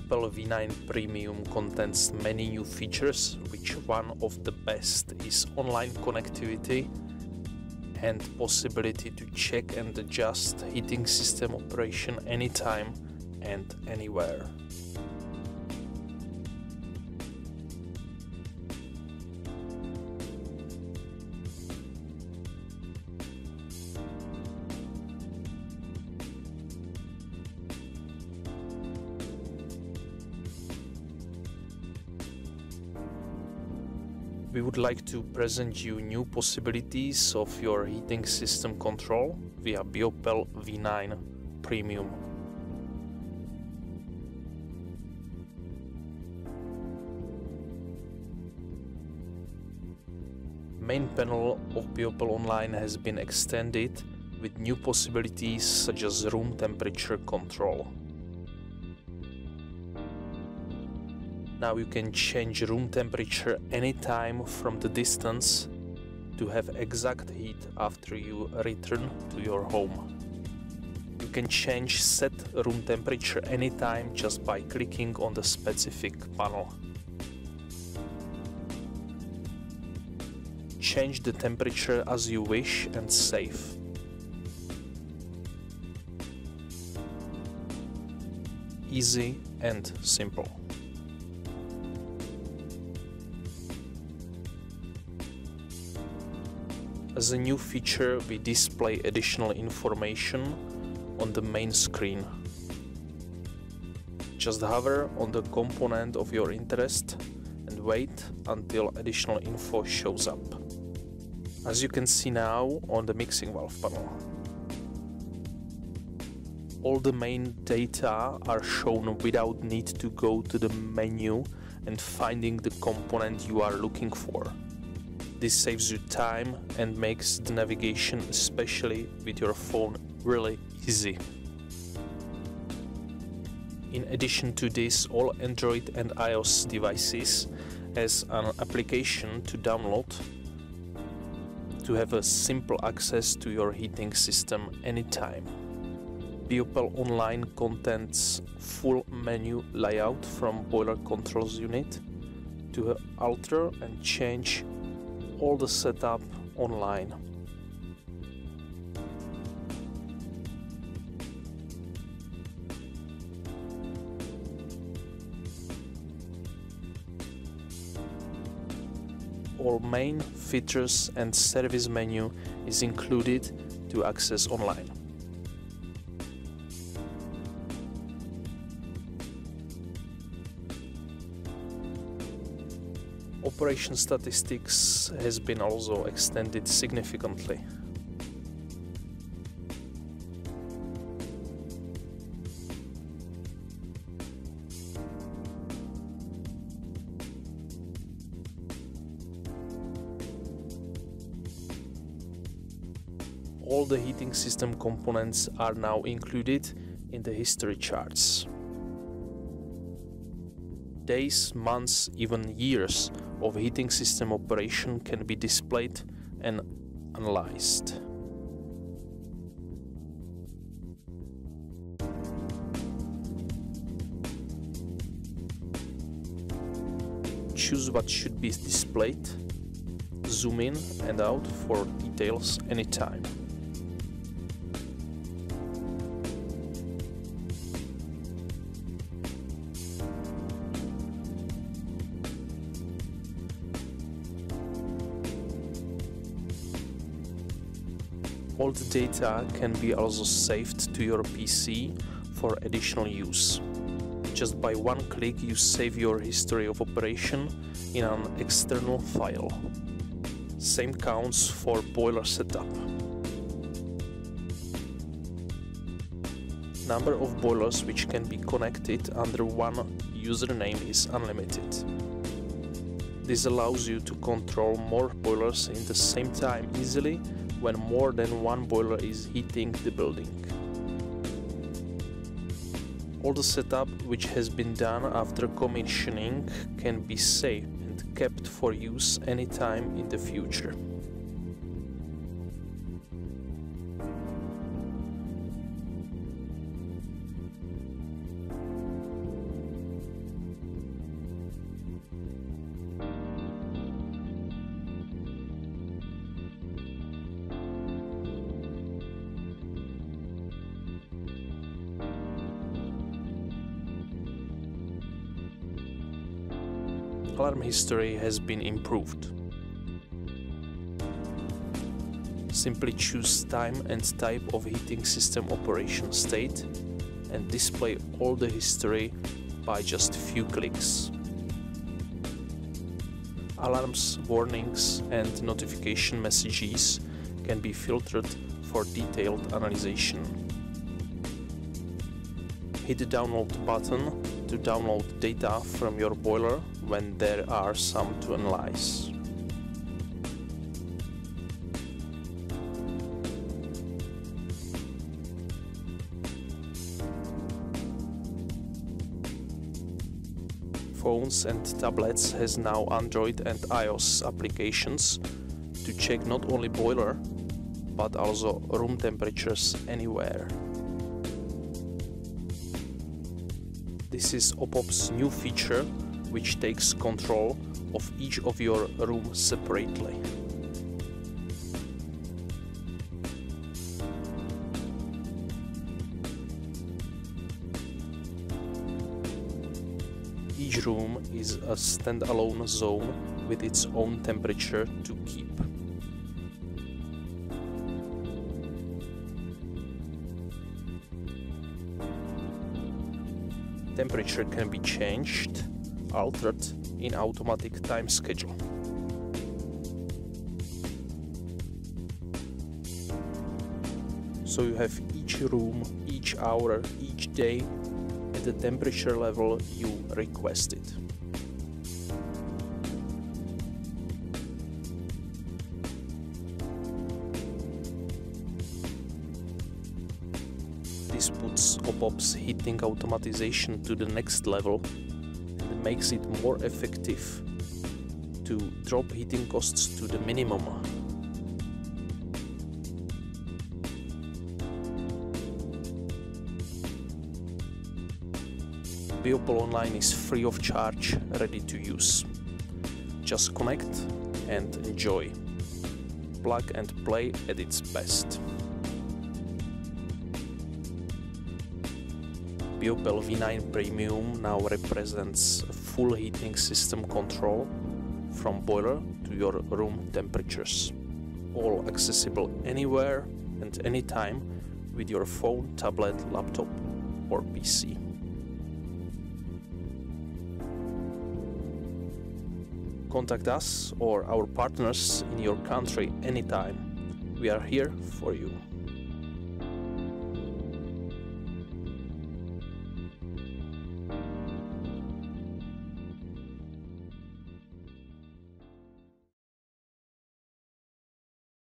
Biopel V9 Premium contains many new features, which one of the best is online connectivity and possibility to check and adjust heating system operation anytime and anywhere. We would like to present you new possibilities of your heating system control via Biopel V9 Premium. Main panel of Biopel Online has been extended with new possibilities such as room temperature control. Now you can change room temperature anytime from the distance to have exact heat after you return to your home. You can change set room temperature anytime just by clicking on the specific panel. Change the temperature as you wish and save. Easy and simple. As a new feature, we display additional information on the main screen. Just hover on the component of your interest and wait until additional info shows up. As you can see now on the mixing valve panel, all the main data are shown without need to go to the menu and finding the component you are looking for. This saves you time and makes the navigation, especially with your phone, really easy. In addition to this, all Android and iOS devices has an application to download to have a simple access to your heating system anytime. Biopel Online contains full menu layout from boiler controls unit to alter and change all the setup online. All main features and service menu is included to access online. Operation statistics has been also extended significantly. All the heating system components are now included in the history charts. Days, months, even years of heating system operation can be displayed and analyzed. Choose what should be displayed, zoom in and out for details anytime. All the data can be also saved to your PC for additional use. Just by one click you save your history of operation in an external file. Same counts for boiler setup. Number of boilers which can be connected under one username is unlimited. This allows you to control more boilers in the same time easily when more than one boiler is heating the building. All the setup which has been done after commissioning can be saved and kept for use anytime in the future. alarm history has been improved. Simply choose time and type of heating system operation state and display all the history by just few clicks. Alarms, warnings and notification messages can be filtered for detailed analysis. Hit the download button to download data from your boiler when there are some to analyze. Phones and tablets has now Android and iOS applications to check not only boiler but also room temperatures anywhere. This is OPOP's new feature which takes control of each of your room separately. Each room is a standalone zone with its own temperature to keep. Temperature can be changed, altered in automatic time schedule. So you have each room, each hour, each day, the temperature level you requested. This puts OPOP's heating automatization to the next level and makes it more effective to drop heating costs to the minimum. Biopel Online is free of charge, ready to use. Just connect and enjoy. Plug and play at its best. Biopel V9 Premium now represents full heating system control from boiler to your room temperatures. All accessible anywhere and anytime with your phone, tablet, laptop or PC. Contact us or our partners in your country anytime. We are here for you.